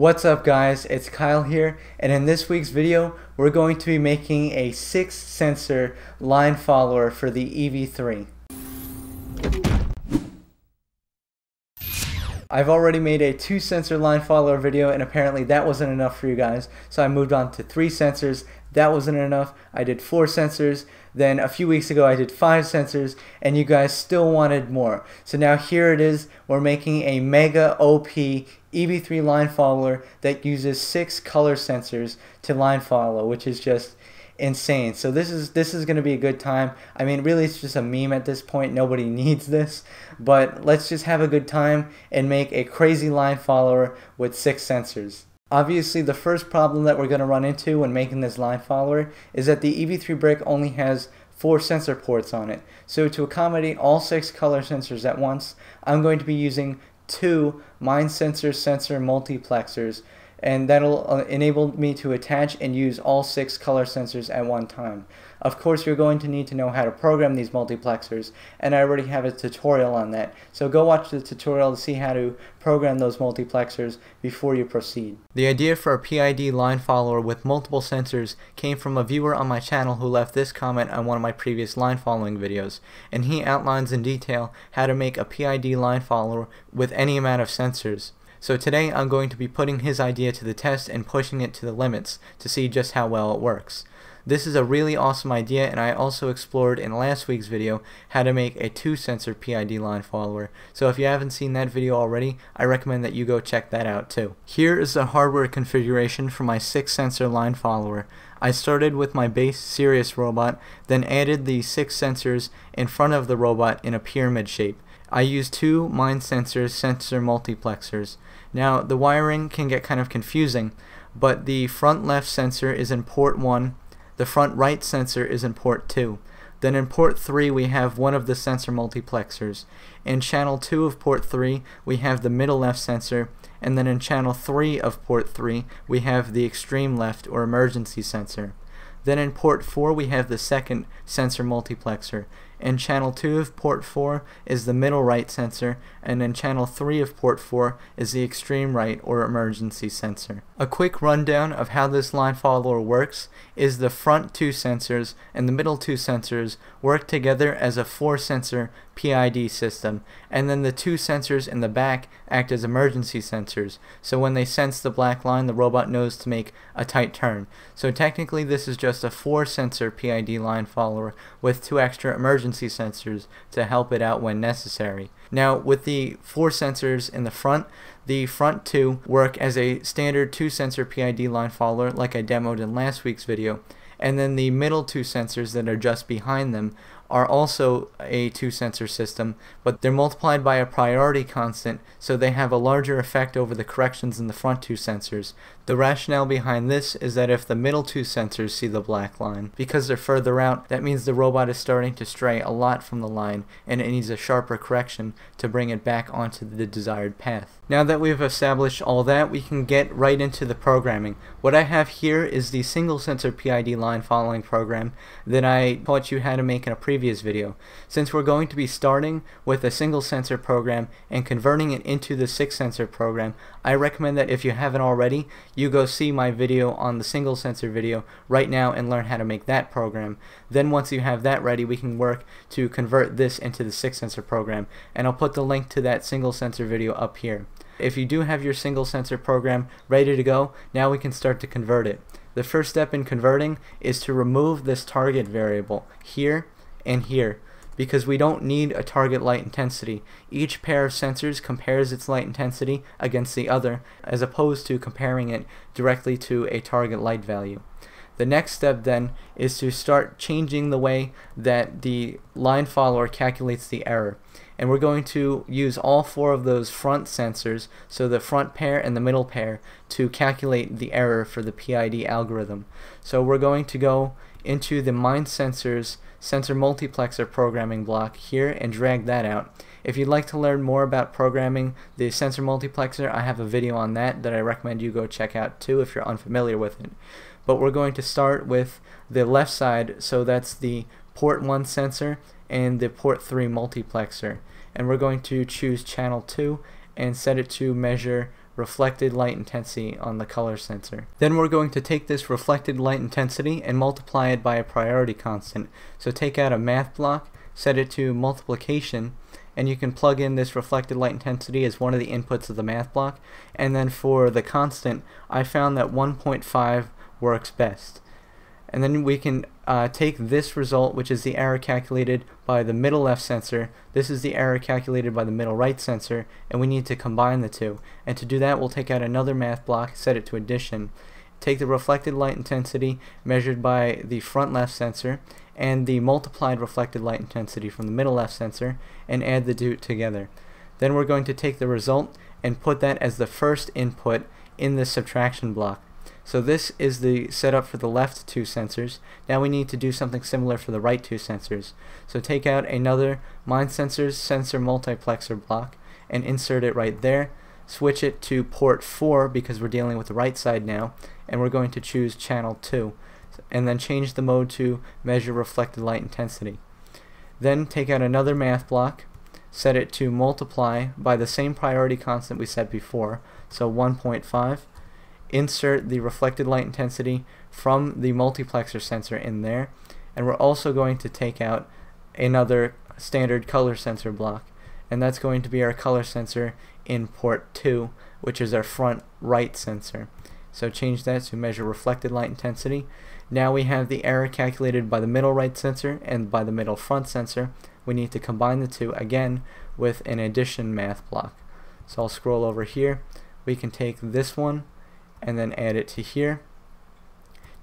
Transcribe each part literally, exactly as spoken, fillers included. What's up guys, it's Kyle here, and in this week's video we're going to be making a six sensor line follower for the E V three. I've already made a two sensor line follower video and apparently that wasn't enough for you guys, so I moved on to three sensors. That wasn't enough. I did four sensors, then a few weeks ago I did five sensors, and you guys still wanted more. So now here it is, we're making a mega O P E V three line follower that uses six color sensors to line follow, which is just insane. So this is this is gonna be a good time. I mean, really it's just a meme at this point, nobody needs this, but let's just have a good time and make a crazy line follower with six sensors. Obviously the first problem that we're gonna run into when making this line follower is that the E V three brick only has four sensor ports on it. So to accommodate all six color sensors at once, I'm going to be using two Mindsensors Sensor Multiplexers, and that'll enable me to attach and use all six color sensors at one time. Of course, you're going to need to know how to program these multiplexers, and I already have a tutorial on that, so go watch the tutorial to see how to program those multiplexers before you proceed. The idea for a P I D line follower with multiple sensors came from a viewer on my channel who left this comment on one of my previous line following videos, and he outlines in detail how to make a P I D line follower with any amount of sensors. So today I'm going to be putting his idea to the test and pushing it to the limits to see just how well it works. This is a really awesome idea, and I also explored in last week's video how to make a two sensor P I D line follower, so if you haven't seen that video already, I recommend that you go check that out too. Here is the hardware configuration for my six sensor line follower. I started with my base Serious robot, then added the six sensors in front of the robot in a pyramid shape. I use two Mindsensors Sensor Multiplexers. Now the wiring can get kind of confusing, but the front left sensor is in port one, the front right sensor is in port two. Then in port three we have one of the sensor multiplexers. In channel two of port three we have the middle left sensor, and then in channel three of port three we have the extreme left or emergency sensor. Then in port four we have the second sensor multiplexer. In channel two of port four is the middle right sensor, and in channel three of port four is the extreme right or emergency sensor. A quick rundown of how this line follower works is the front two sensors and the middle two sensors work together as a four sensor P I D system, and then the two sensors in the back act as emergency sensors, so when they sense the black line the robot knows to make a tight turn. So technically this is just a four sensor P I D line follower with two extra emergency sensors to help it out when necessary. Now with the four sensors in the front, the front two work as a standard two sensor P I D line follower like I demoed in last week's video, and then the middle two sensors that are just behind them are also a two sensor system, but they're multiplied by a priority constant, so they have a larger effect over the corrections in the front two sensors. The rationale behind this is that if the middle two sensors see the black line, because they're further out, that means the robot is starting to stray a lot from the line and it needs a sharper correction to bring it back onto the desired path. Now that we've established all that, we can get right into the programming. What I have here is the single sensor P I D line following program that I taught you how to make in a previous video. Since we're going to be starting with a single sensor program and converting it into the six sensor program, I recommend that if you haven't already, you go see my video on the single sensor video right now and learn how to make that program. Then once you have that ready, we can work to convert this into the six sensor program, and I'll put the link to that single sensor video up here. If you do have your single sensor program ready to go, now we can start to convert it. The first step in converting is to remove this target variable here and here, because we don't need a target light intensity. Each pair of sensors compares its light intensity against the other, as opposed to comparing it directly to a target light value. The next step then is to start changing the way that the line follower calculates the error. And we're going to use all four of those front sensors, so the front pair and the middle pair, to calculate the error for the P I D algorithm. So we're going to go into the Mindsensors Sensor Multiplexer programming block here and drag that out. If you'd like to learn more about programming the sensor multiplexer, I have a video on that that I recommend you go check out too if you're unfamiliar with it. But we're going to start with the left side, so that's the port one sensor and the port three multiplexer, and we're going to choose channel two and set it to measure reflected light intensity on the color sensor. Then we're going to take this reflected light intensity and multiply it by a priority constant. So take out a math block, set it to multiplication, and you can plug in this reflected light intensity as one of the inputs of the math block. And then for the constant, I found that one point five works best. And then we can uh, take this result, which is the error calculated by the middle left sensor. This is the error calculated by the middle right sensor, and we need to combine the two. And to do that, we'll take out another math block, set it to addition. Take the reflected light intensity measured by the front left sensor and the multiplied reflected light intensity from the middle left sensor and add the two together. Then we're going to take the result and put that as the first input in the subtraction block. So this is the setup for the left two sensors. Now we need to do something similar for the right two sensors. So take out another Mindsensors Sensor Multiplexer block and insert it right there. Switch it to port four because we're dealing with the right side now, and we're going to choose channel two, and then change the mode to measure reflected light intensity. Then take out another math block, set it to multiply by the same priority constant we set before, so one point five. Insert the reflected light intensity from the multiplexer sensor in there, and we're also going to take out another standard color sensor block, and that's going to be our color sensor in port two, which is our front right sensor. So change that to measure reflected light intensity. Now we have the error calculated by the middle right sensor and by the middle front sensor. We need to combine the two again with an addition math block. So I'll scroll over here. We can take this one and then add it to here.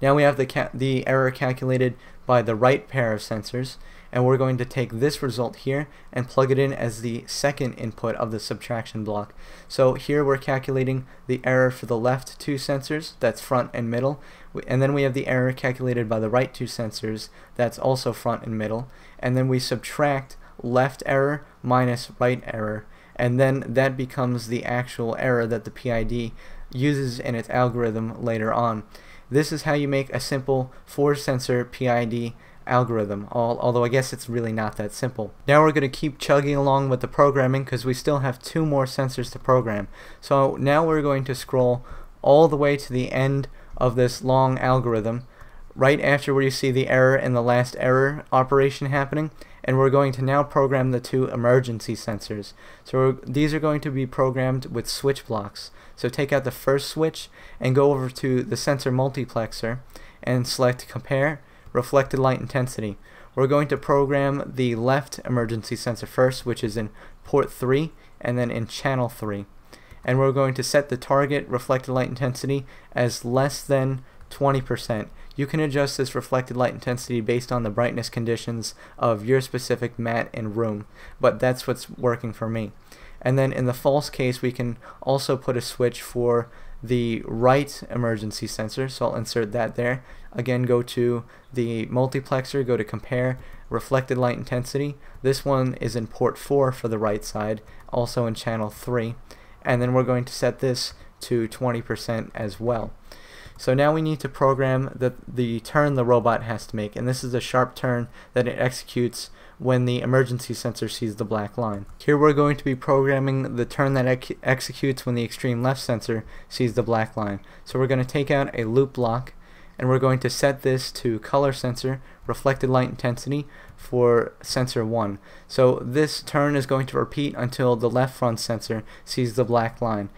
Now we have the, ca the error calculated by the right pair of sensors, and we're going to take this result here and plug it in as the second input of the subtraction block. So here we're calculating the error for the left two sensors, that's front and middle, and then we have the error calculated by the right two sensors, that's also front and middle, and then we subtract left error minus right error, and then that becomes the actual error that the P I D uses in its algorithm later on. This is how you make a simple four sensor P I D algorithm, all, although I guess it's really not that simple. Now we're going to keep chugging along with the programming because we still have two more sensors to program. So now we're going to scroll all the way to the end of this long algorithm, right after where you see the error and the last error operation happening, and we're going to now program the two emergency sensors. So we're, these are going to be programmed with switch blocks. So take out the first switch and go over to the sensor multiplexer and select compare reflected light intensity. We're going to program the left emergency sensor first, which is in port three and then in channel three, and we're going to set the target reflected light intensity as less than twenty percent. You can adjust this reflected light intensity based on the brightness conditions of your specific mat and room, but that's what's working for me. And then in the false case, we can also put a switch for the right emergency sensor, so I'll insert that there. Again, go to the multiplexer, go to compare reflected light intensity. This one is in port four for the right side, also in channel three, and then we're going to set this to twenty percent as well. So now we need to program the, the turn the robot has to make, and this is a sharp turn that it executes when the emergency sensor sees the black line. Here we're going to be programming the turn that ex executes when the extreme left sensor sees the black line. So we're going to take out a loop block, and we're going to set this to color sensor reflected light intensity for sensor one. So this turn is going to repeat until the left front sensor sees the black line,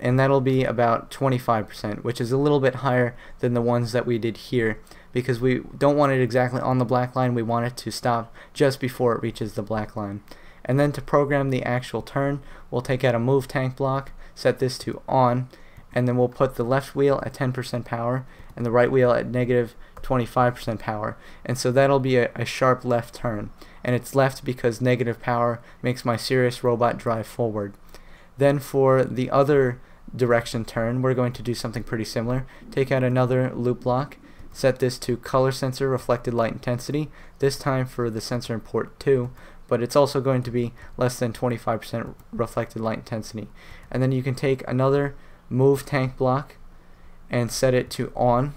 and that'll be about twenty-five percent, which is a little bit higher than the ones that we did here because we don't want it exactly on the black line. We want it to stop just before it reaches the black line. And then to program the actual turn, we'll take out a move tank block, set this to on, and then we'll put the left wheel at ten percent power and the right wheel at negative twenty-five percent power, and so that'll be a, a sharp left turn, and it's left because negative power makes my Serious robot drive forward. Then for the other direction turn, we're going to do something pretty similar. Take out another loop block, set this to color sensor reflected light intensity, this time for the sensor in port two, but it's also going to be less than twenty-five percent reflected light intensity. And then you can take another move tank block and set it to on,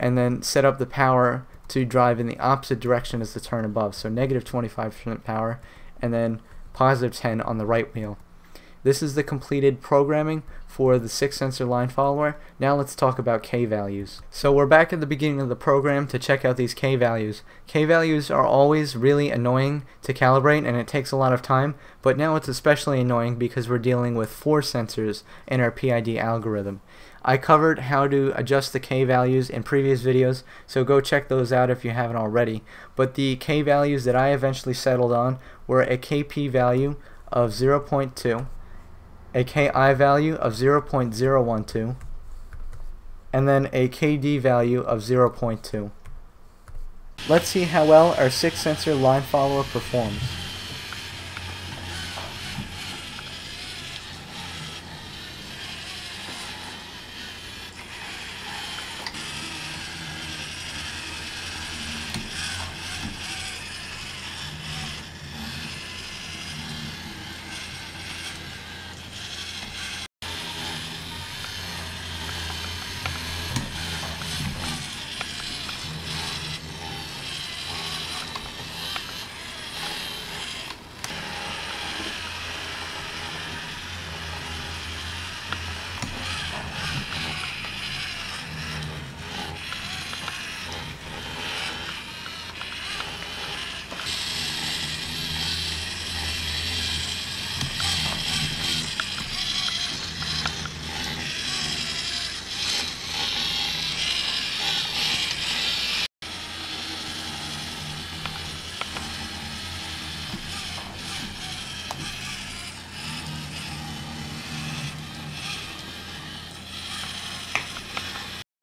and then set up the power to drive in the opposite direction as the turn above, so negative twenty-five percent power and then positive ten on the right wheel. This is the completed programming for the six sensor line follower. Now let's talk about K values. So we're back at the beginning of the program to check out these K values. K values are always really annoying to calibrate and it takes a lot of time, but now it's especially annoying because we're dealing with four sensors in our P I D algorithm. I covered how to adjust the K values in previous videos, so go check those out if you haven't already. But the K values that I eventually settled on were a K P value of zero point two, a K I value of zero point zero one two, and then a K D value of zero point two. Let's see how well our six sensor line follower performs.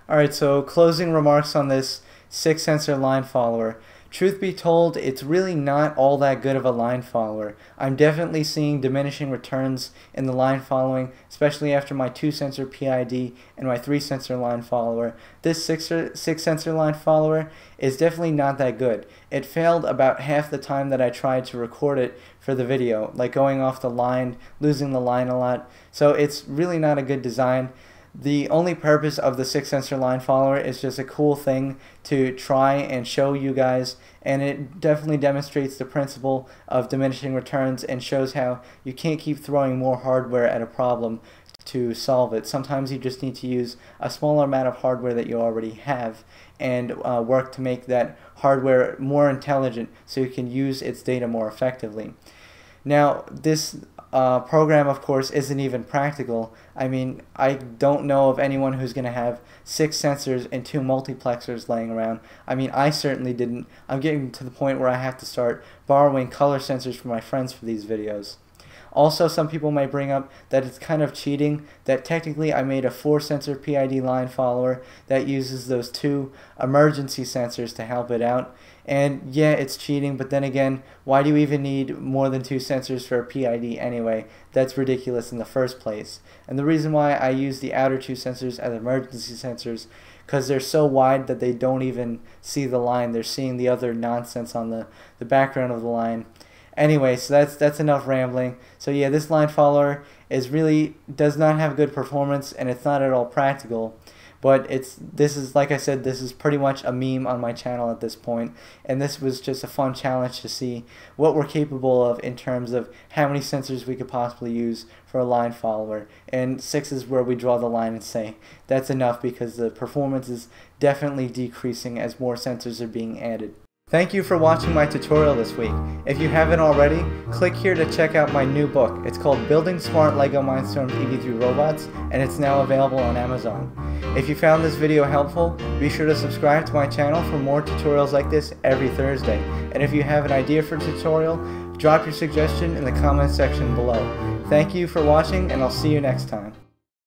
Alright, so closing remarks on this six sensor line follower. Truth be told, it's really not all that good of a line follower. I'm definitely seeing diminishing returns in the line following, especially after my two sensor P I D and my three sensor line follower. This six, six sensor line follower is definitely not that good. It failed about half the time that I tried to record it for the video, like going off the line, losing the line a lot. So it's really not a good design. The only purpose of the six sensor line follower is just a cool thing to try and show you guys, and it definitely demonstrates the principle of diminishing returns and shows how you can't keep throwing more hardware at a problem to solve it. Sometimes you just need to use a smaller amount of hardware that you already have and uh, work to make that hardware more intelligent so you can use its data more effectively. Now, this Uh, program, of course, isn't even practical. I mean, I don't know of anyone who's going to have six sensors and two multiplexers laying around. I mean, I certainly didn't. I'm getting to the point where I have to start borrowing color sensors from my friends for these videos. Also, some people might bring up that it's kind of cheating, that technically I made a four sensor P I D line follower that uses those two emergency sensors to help it out. And yeah, it's cheating, but then again, why do you even need more than two sensors for a P I D anyway? That's ridiculous in the first place. And the reason why I use the outer two sensors as emergency sensors, because they're so wide that they don't even see the line. They're seeing the other nonsense on the, the background of the line. Anyway, so that's that's enough rambling. So yeah, this line follower is really does not have good performance, and it's not at all practical. But it's this is like I said, this is pretty much a meme on my channel at this point, and this was just a fun challenge to see what we're capable of in terms of how many sensors we could possibly use for a line follower. And six is where we draw the line and say that's enough, because the performance is definitely decreasing as more sensors are being added. Thank you for watching my tutorial this week. If you haven't already, click here to check out my new book. It's called Building Smart LEGO Mindstorms E V three Robots, and it's now available on Amazon. If you found this video helpful, be sure to subscribe to my channel for more tutorials like this every Thursday. And if you have an idea for a tutorial, drop your suggestion in the comment section below. Thank you for watching, and I'll see you next time.